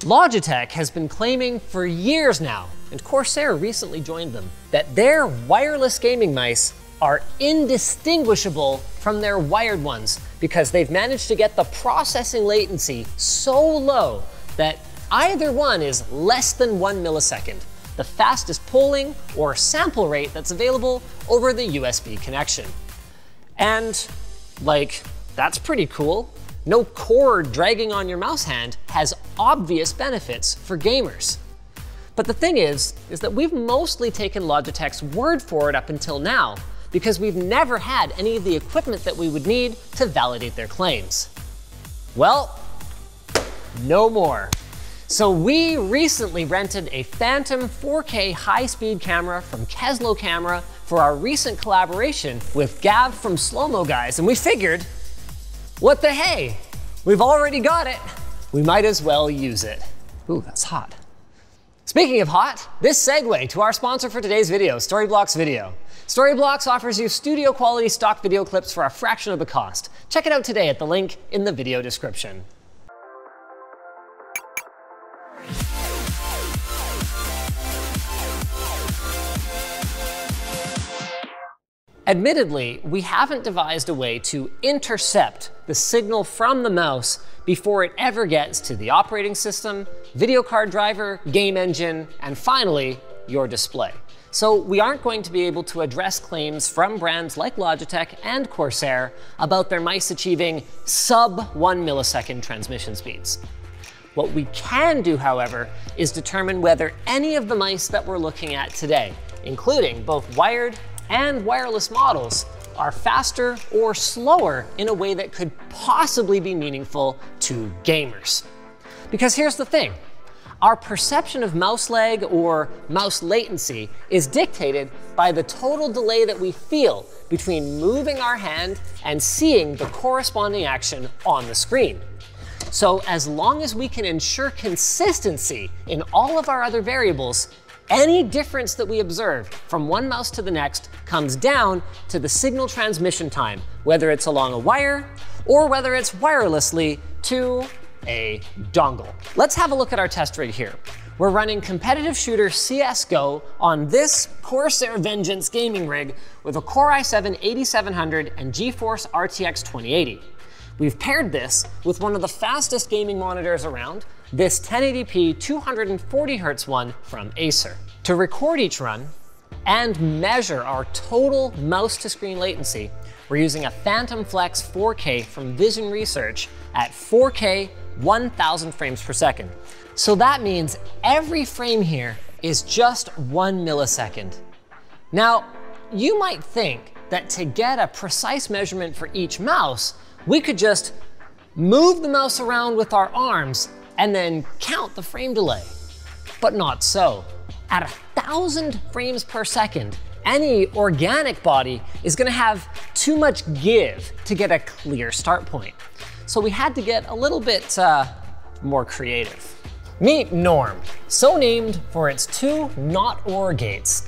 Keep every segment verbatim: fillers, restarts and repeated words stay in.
Logitech has been claiming for years now, and Corsair recently joined them, that their wireless gaming mice are indistinguishable from their wired ones because they've managed to get the processing latency so low that either one is less than one millisecond, the fastest polling or sample rate that's available over the U S B connection. And like, that's pretty cool. No cord dragging on your mouse hand has obvious benefits for gamers. But the thing is, is that we've mostly taken Logitech's word for it up until now, because we've never had any of the equipment that we would need to validate their claims. Well, no more. So we recently rented a Phantom four K high-speed camera from Keslo Camera for our recent collaboration with Gav from Slow Mo Guys, and we figured, what the hey? We've already got it. We might as well use it. Ooh, that's hot. Speaking of hot, this segue to our sponsor for today's video, Storyblocks Video. Storyblocks offers you studio quality stock video clips for a fraction of the cost. Check it out today at the link in the video description. Admittedly, we haven't devised a way to intercept the signal from the mouse before it ever gets to the operating system, video card driver, game engine, and finally, your display. So we aren't going to be able to address claims from brands like Logitech and Corsair about their mice achieving sub one millisecond transmission speeds. What we can do, however, is determine whether any of the mice that we're looking at today, including both wired and wireless models, are faster or slower in a way that could possibly be meaningful to gamers. Because here's the thing, our perception of mouse lag or mouse latency is dictated by the total delay that we feel between moving our hand and seeing the corresponding action on the screen. So as long as we can ensure consistency in all of our other variables, any difference that we observe from one mouse to the next comes down to the signal transmission time, whether it's along a wire or whether it's wirelessly to a dongle. Let's have a look at our test rig here. We're running competitive shooter C S G O on this Corsair Vengeance gaming rig with a Core i seven eighty-seven hundred and GeForce R T X twenty eighty. We've paired this with one of the fastest gaming monitors around, this ten eighty p two forty hertz one from Acer. To record each run and measure our total mouse to screen latency, we're using a Phantom Flex four K from Vision Research at four K one thousand frames per second. So that means every frame here is just one millisecond. Now, you might think that to get a precise measurement for each mouse, we could just move the mouse around with our arms and then count the frame delay, but not so. At a thousand frames per second, any organic body is gonna have too much give to get a clear start point. So we had to get a little bit uh, more creative. Meet Norm, so named for its two not or gates.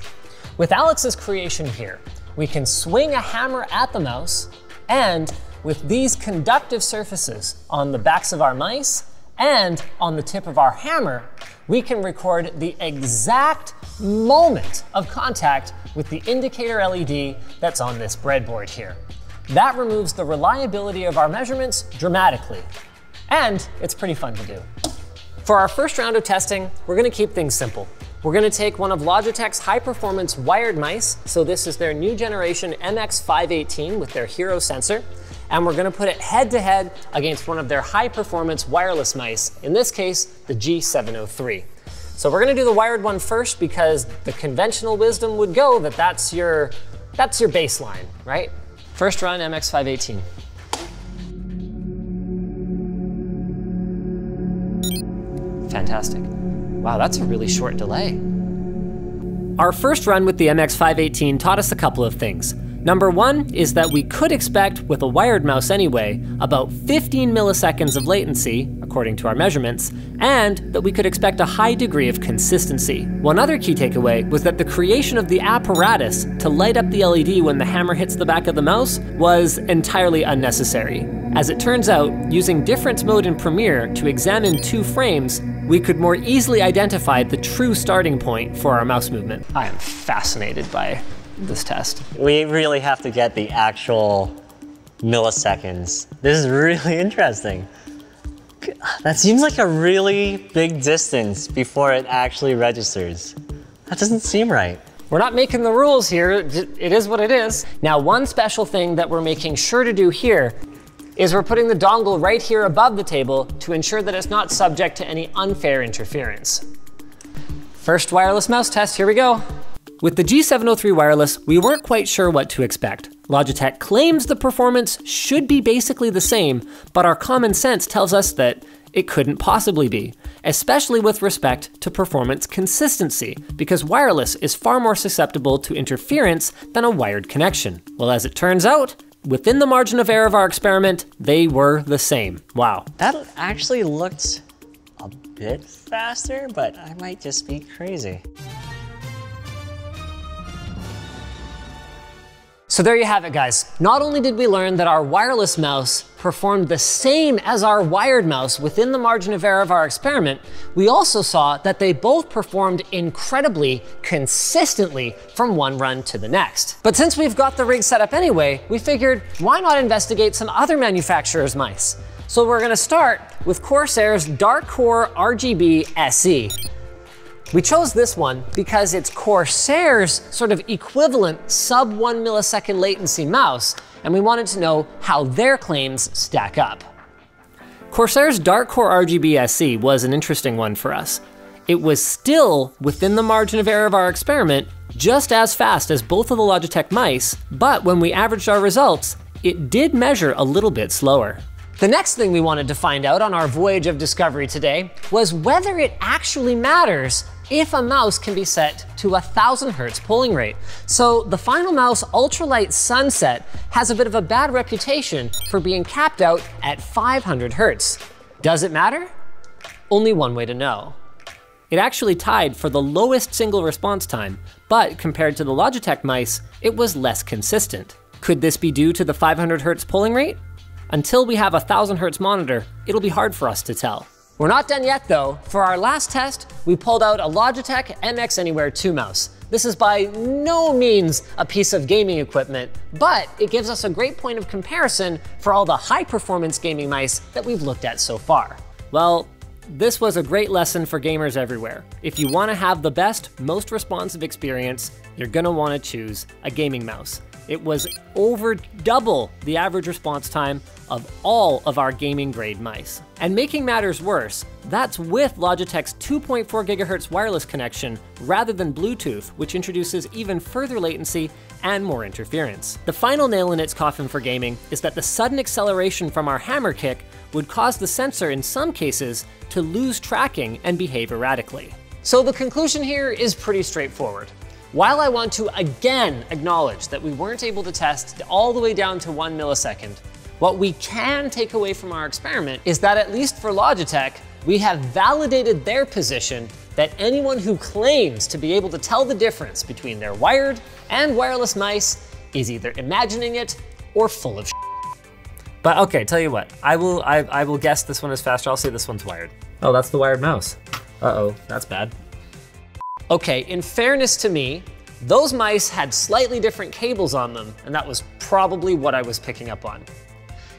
With Alex's creation here, we can swing a hammer at the mouse, and with these conductive surfaces on the backs of our mice and on the tip of our hammer, we can record the exact moment of contact with the indicator L E D that's on this breadboard here. That removes the reliability of our measurements dramatically, and it's pretty fun to do. For our first round of testing, we're gonna keep things simple. We're gonna take one of Logitech's high-performance wired mice, so this is their new generation M X five eighteen with their Hero sensor, and we're gonna put it head-to-head against one of their high-performance wireless mice, in this case, the G seven oh three. So we're gonna do the wired one first because the conventional wisdom would go that that's your, that's your baseline, right? First run, M X five eighteen. Fantastic. Wow, that's a really short delay. Our first run with the M X five eighteen taught us a couple of things. Number one is that we could expect, with a wired mouse anyway, about fifteen milliseconds of latency, according to our measurements, and that we could expect a high degree of consistency. One other key takeaway was that the creation of the apparatus to light up the L E D when the hammer hits the back of the mouse was entirely unnecessary. As it turns out, using difference mode in Premiere to examine two frames we could more easily identify the true starting point for our mouse movement. I am fascinated by this test. We really have to get the actual milliseconds. This is really interesting. That seems like a really big distance before it actually registers. That doesn't seem right. We're not making the rules here, it is what it is. Now, one special thing that we're making sure to do here is we're putting the dongle right here above the table to ensure that it's not subject to any unfair interference. First wireless mouse test, here we go. With the G seven oh three wireless, we weren't quite sure what to expect. Logitech claims the performance should be basically the same, but our common sense tells us that it couldn't possibly be, especially with respect to performance consistency, because wireless is far more susceptible to interference than a wired connection. Well, as it turns out, within the margin of error of our experiment, they were the same. Wow. That actually looked a bit faster, but I might just be crazy. So there you have it, guys. Not only did we learn that our wireless mouse performed the same as our wired mouse within the margin of error of our experiment, we also saw that they both performed incredibly consistently from one run to the next. But since we've got the rig set up anyway, we figured why not investigate some other manufacturers' mice? So we're gonna start with Corsair's Dark Core R G B S E. We chose this one because it's Corsair's sort of equivalent sub one millisecond latency mouse, and we wanted to know how their claims stack up. Corsair's Dark Core R G B S E was an interesting one for us. It was still within the margin of error of our experiment, just as fast as both of the Logitech mice, but when we averaged our results, it did measure a little bit slower. The next thing we wanted to find out on our voyage of discovery today was whether it actually matters if a mouse can be set to one thousand hertz polling rate. So the Final Mouse Ultralight Sunset has a bit of a bad reputation for being capped out at five hundred hertz. Does it matter? Only one way to know. It actually tied for the lowest single response time, but compared to the Logitech mice, it was less consistent. Could this be due to the five hundred hertz polling rate? Until we have a one thousand hertz monitor, it'll be hard for us to tell. We're not done yet though. For our last test, we pulled out a Logitech M X Anywhere two mouse. This is by no means a piece of gaming equipment, but it gives us a great point of comparison for all the high performance gaming mice that we've looked at so far. Well, this was a great lesson for gamers everywhere. If you wanna have the best, most responsive experience, you're gonna wanna choose a gaming mouse. It was over double the average response time of all of our gaming grade mice. And making matters worse, that's with Logitech's two point four gigahertz wireless connection rather than Bluetooth, which introduces even further latency and more interference. The final nail in its coffin for gaming is that the sudden acceleration from our hammer kick would cause the sensor in some cases to lose tracking and behave erratically. So the conclusion here is pretty straightforward. While I want to again acknowledge that we weren't able to test all the way down to one millisecond, what we can take away from our experiment is that at least for Logitech, we have validated their position that anyone who claims to be able to tell the difference between their wired and wireless mice is either imagining it or full of shit. But okay, tell you what, I will, I, I will guess this one is faster. I'll say this one's wired. Oh, that's the wired mouse. Uh-oh, that's bad. Okay, in fairness to me, those mice had slightly different cables on them, and that was probably what I was picking up on.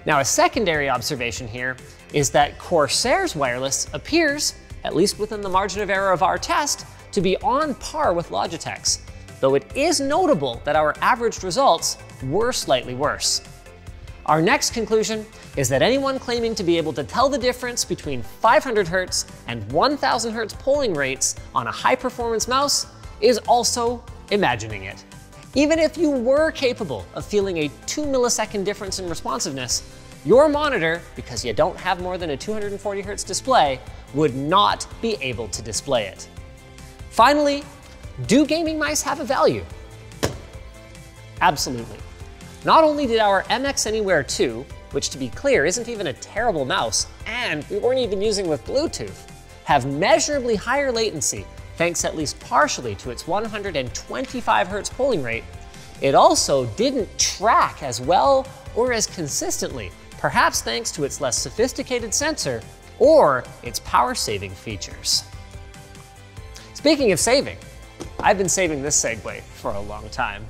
Now, a secondary observation here is that Corsair's wireless appears, at least within the margin of error of our test, to be on par with Logitech's, though it is notable that our averaged results were slightly worse. Our next conclusion is that anyone claiming to be able to tell the difference between five hundred hertz and one thousand hertz polling rates on a high-performance mouse is also imagining it. Even if you were capable of feeling a two millisecond difference in responsiveness, your monitor, because you don't have more than a two hundred forty hertz display, would not be able to display it. Finally, do gaming mice have a value? Absolutely. Not only did our M X Anywhere two, which to be clear isn't even a terrible mouse, and we weren't even using with Bluetooth, have measurably higher latency, thanks at least partially to its one hundred twenty-five hertz polling rate, it also didn't track as well or as consistently, perhaps thanks to its less sophisticated sensor, or its power-saving features. Speaking of saving, I've been saving this segue for a long time.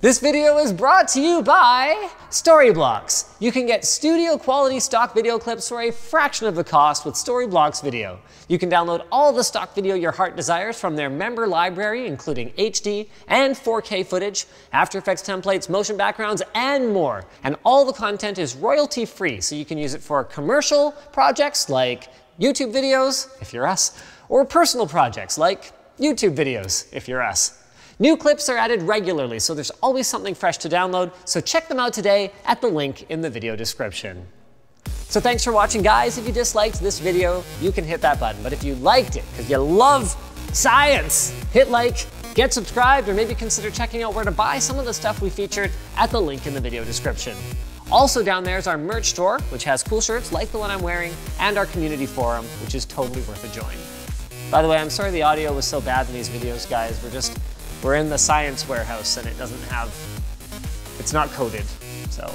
This video is brought to you by Storyblocks. You can get studio quality stock video clips for a fraction of the cost with Storyblocks Video. You can download all the stock video your heart desires from their member library, including H D and four K footage, After Effects templates, motion backgrounds, and more. And all the content is royalty free, so you can use it for commercial projects like YouTube videos, if you're us, or personal projects like YouTube videos, if you're us. New clips are added regularly, so there's always something fresh to download, so check them out today at the link in the video description. So thanks for watching, guys. If you disliked this video, you can hit that button. But if you liked it, because you love science, hit like, get subscribed, or maybe consider checking out where to buy some of the stuff we featured at the link in the video description. Also down there is our merch store, which has cool shirts like the one I'm wearing, and our community forum, which is totally worth a join. By the way, I'm sorry the audio was so bad in these videos, guys. We're just... We're in the science warehouse and it doesn't have, it's not coded, so.